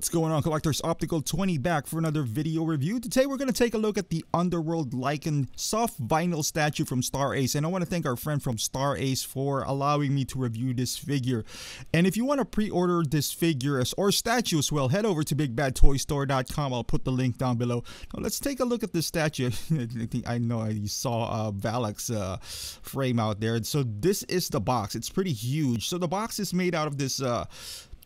What's going on, collectors? Optical20 back for another video review. Today we're going to take a look at the Underworld Lycan soft vinyl statue from Star Ace, and I want to thank our friend from Star Ace for allowing me to review this figure. And if you want to pre-order this figure or statue as well, head over to bigbadtoystore.com. I'll put the link down below. Now let's take a look at this statue. I know you saw Valak's frame out there. So this is the box. It's pretty huge. So the box is made out of this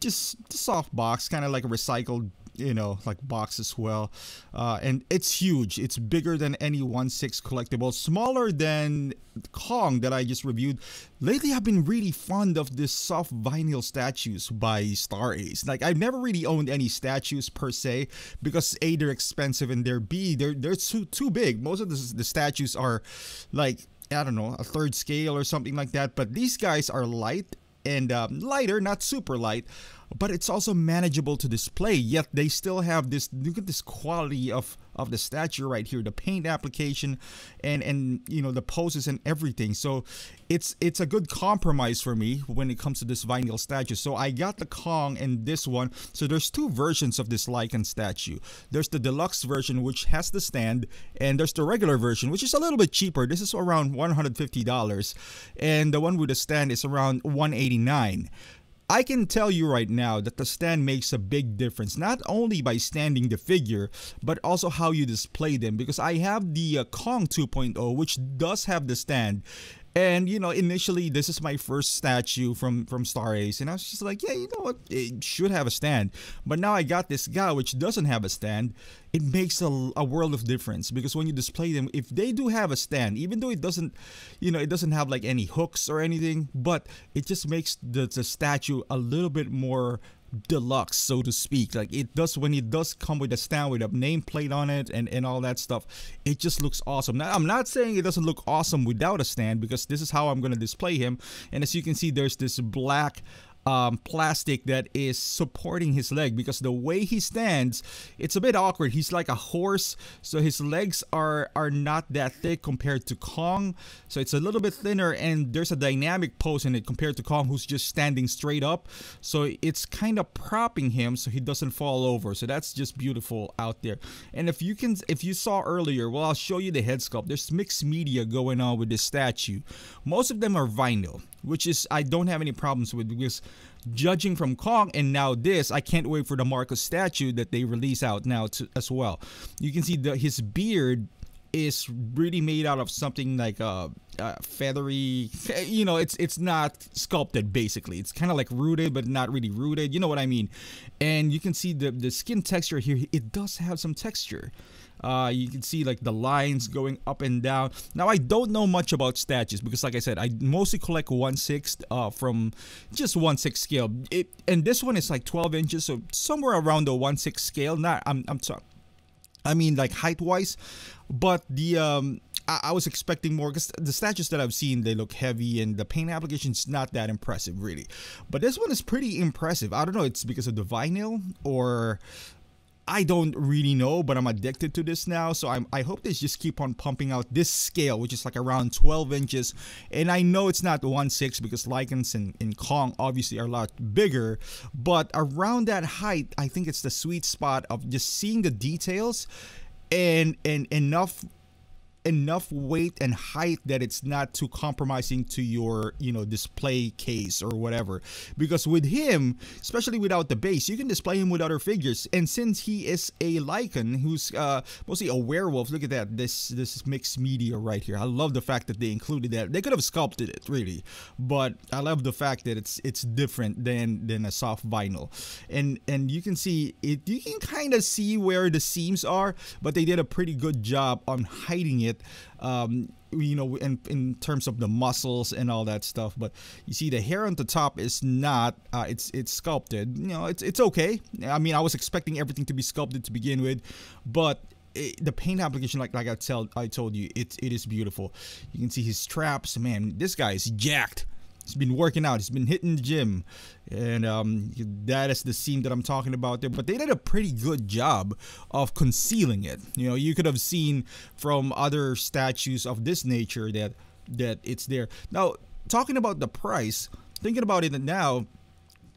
just the soft box, kind of like a recycled, you know, like box as well, and it's huge. It's bigger than any 1/6 collectible, smaller than Kong that I just reviewed. Lately I've been really fond of this soft vinyl statues by Star Ace. Like, I've never really owned any statues per se because A, they're expensive, and they're B, they're too big. Most of the statues are like, I don't know, a third scale or something like that, but these guys are light and lighter, not super light, but it's also manageable to display, yet they still have this, look at this quality of the statue right here, the paint application and you know, the poses and everything. So it's a good compromise for me when it comes to this vinyl statue. So I got the Kong and this one. So there's two versions of this Lycan statue. There's the deluxe version, which has the stand, and there's the regular version, which is a little bit cheaper. This is around $150, and the one with the stand is around $189. I can tell you right now that the stand makes a big difference, not only by standing the figure, but also how you display them, because I have the Kong 2.0, which does have the stand. And, you know, initially, this is my first statue from Star Ace, and I was just like, yeah, you know what, it should have a stand. But now I got this guy, which doesn't have a stand. It makes a world of difference, because when you display them, if they do have a stand, even though it doesn't, you know, it doesn't have like any hooks or anything, but it just makes the statue a little bit more deluxe, so to speak. Like, it does, when it does come with a stand with a nameplate on it and all that stuff, it just looks awesome. Now, I'm not saying it doesn't look awesome without a stand, because this is how I'm going to display him. And as you can see, there's this black plastic that is supporting his leg, because the way he stands, it's a bit awkward. He's like a horse, so his legs are not that thick compared to Kong, so it's a little bit thinner, and there's a dynamic pose in it compared to Kong, who's just standing straight up. So it's kind of propping him so he doesn't fall over. So that's just beautiful out there. And if you saw earlier, well, I'll show you the head sculpt. There's mixed media going on with this statue. Most of them are vinyl, which is, I don't have any problems with, because judging from Kong and now this, I can't wait for the Marcus statue that they release out now as well. You can see his beard is really made out of something like a feathery, you know, it's not sculpted basically. It's kind of like rooted, but not really rooted. You know what I mean? And you can see the skin texture here. It does have some texture. You can see like the lines going up and down. Now, I don't know much about statues because, like I said, I mostly collect 1/6 from just 1/6 scale. And this one is like 12 inches, so somewhere around the 1/6 scale. Not, I'm sorry, I mean like height-wise, but the I was expecting more, because the statues that I've seen, they look heavy, and the paint application is not that impressive really. But this one is pretty impressive. I don't know, it's because of the vinyl, or I don't really know, but I'm addicted to this now. So I hope they just keep on pumping out this scale, which is like around 12 inches. And I know it's not 1/6 because Lycans and Kong obviously are a lot bigger, but around that height, I think it's the sweet spot of just seeing the details and enough weight and height that it's not too compromising to your, you know, display case or whatever. Because with him, especially without the base, you can display him with other figures. And since he is a Lycan who's mostly a werewolf, look at that, this mixed media right here. I love the fact that they included that. They could have sculpted it really, but I love the fact that it's different than a soft vinyl. And you can see it, you can kind of see where the seams are, but they did a pretty good job on hiding it, you know, in terms of the muscles and all that stuff. But you see the hair on the top is not, it's sculpted, you know, it's okay. I mean, I was expecting everything to be sculpted to begin with, but the paint application, like I told you, it is beautiful. You can see his traps. Man, this guy is jacked. He's been working out, he's been hitting the gym, and that is the seam that I'm talking about there. But they did a pretty good job of concealing it. You know, you could have seen from other statues of this nature that it's there. Now, talking about the price, thinking about it now,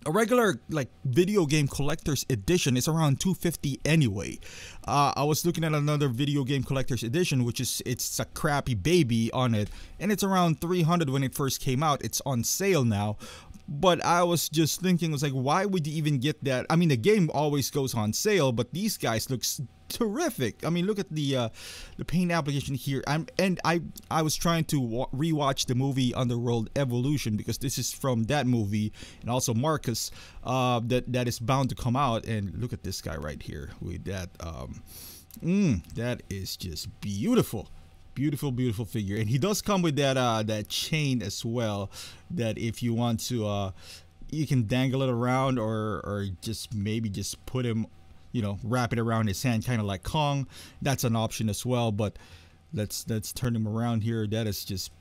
A regular like video game collector's edition is around $250 anyway. I was looking at another video game collector's edition, which is it's a crappy baby on it, and it's around $300 when it first came out. It's on sale now. But I was just thinking, I was like, why would you even get that? I mean, the game always goes on sale, but these guys look terrific. I mean, look at the paint application here. I was trying to rewatch the movie Underworld Evolution, because this is from that movie, and also Marcus, that is bound to come out. And look at this guy right here with that. That is just beautiful. Beautiful, beautiful figure, and he does come with that that chain as well. That if you want to, you can dangle it around, or just maybe just put him, you know, wrap it around his hand, kind of like Kong. That's an option as well. But let's turn him around here. That is just,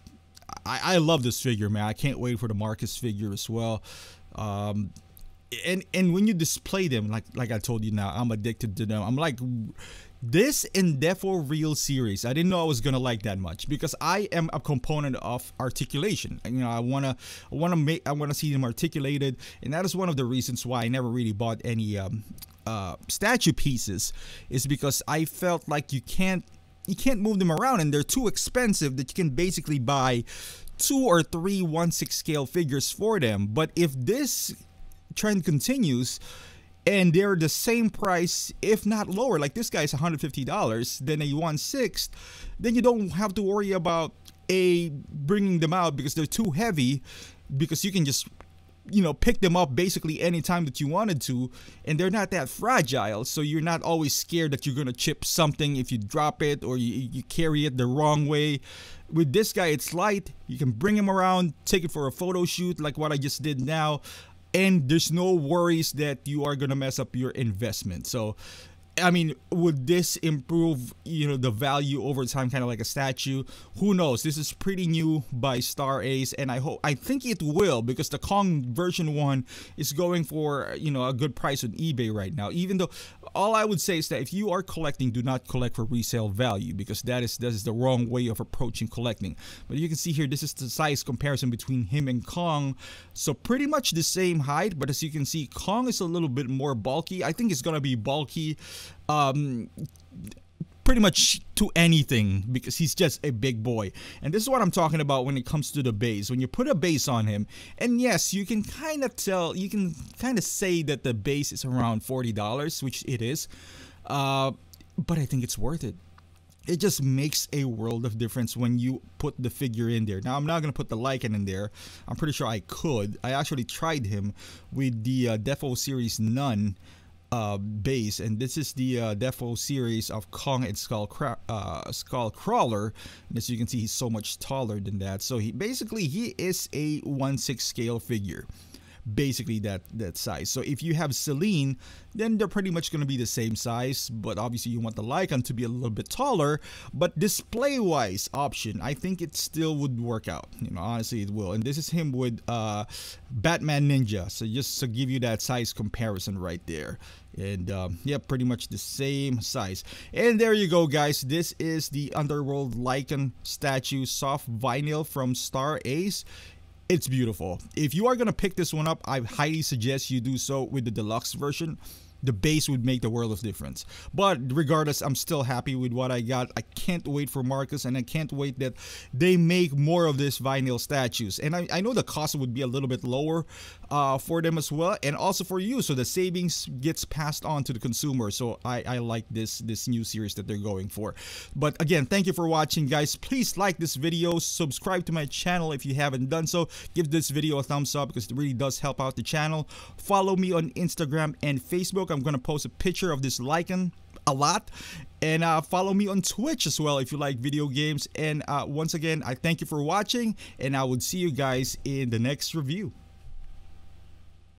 I love this figure, man. I can't wait for the Marcus figure as well. And when you display them, like I told you now, I'm addicted to them. I'm like. This in DefoReal series, I didn't know I was gonna like that much, because I am a component of articulation. You know, I wanna see them articulated, and that is one of the reasons why I never really bought any statue pieces, is because I felt like you can't move them around, and they're too expensive that you can basically buy 2 or 3 1/6 scale figures for them. But if this trend continues, and they're the same price, if not lower, like this guy's $150, then a 1/6, then you don't have to worry about bringing them out, because they're too heavy, because you can just, you know, pick them up basically anytime that you wanted to, and they're not that fragile, so you're not always scared that you're gonna chip something if you drop it, or you carry it the wrong way. With this guy, it's light, you can bring him around, take it for a photo shoot like what I just did now, and there's no worries that you are gonna mess up your investment. So, I mean, would this improve, you know, the value over time, kind of like a statue? Who knows? This is pretty new by Star Ace, and I think it will, because the Kong version 1 is going for, you know, a good price on eBay right now. Even though, all I would say is that if you are collecting, do not collect for resale value, because that is the wrong way of approaching collecting. But you can see here, this is the size comparison between him and Kong. So pretty much the same height, but as you can see, Kong is a little bit more bulky. I think it's gonna be bulky. Pretty much to anything, because he's just a big boy, and this is what I'm talking about when it comes to the base. When you put a base on him, and yes, you can kind of tell, you can kind of say that the base is around $40, which it is, but I think it's worth it. It just makes a world of difference when you put the figure in there. Now, I'm not going to put the Lycan in there. I'm pretty sure I could. I actually tried him with the Defo Series None base, and this is the Defo series of Kong and Skull Crawler, and as you can see, he's so much taller than that, so he is a 1/6 scale figure, basically that size. So if you have Selene, then they're pretty much going to be the same size, but obviously you want the Lycan to be a little bit taller. But display wise option, I think it still would work out, you know, honestly it will. And this is him with Batman Ninja, so just to give you that size comparison right there. And yeah, pretty much the same size. And there you go, guys. This is the Underworld Lycan statue, soft vinyl from Star Ace. It's beautiful. If you are going to pick this one up, I highly suggest you do so with the deluxe version. The base would make the world of difference. But regardless, I'm still happy with what I got. I can't wait for Marcus, and I can't wait that they make more of this vinyl statues. And I know the cost would be a little bit lower for them as well, and also for you. So the savings gets passed on to the consumer. So I like this new series that they're going for. But again, thank you for watching, guys. Please like this video, subscribe to my channel if you haven't done so. Give this video a thumbs up, because it really does help out the channel. Follow me on Instagram and Facebook. I'm going to post a picture of this Lycan a lot, and follow me on Twitch as well if you like video games. And once again, I thank you for watching, and I would see you guys in the next review.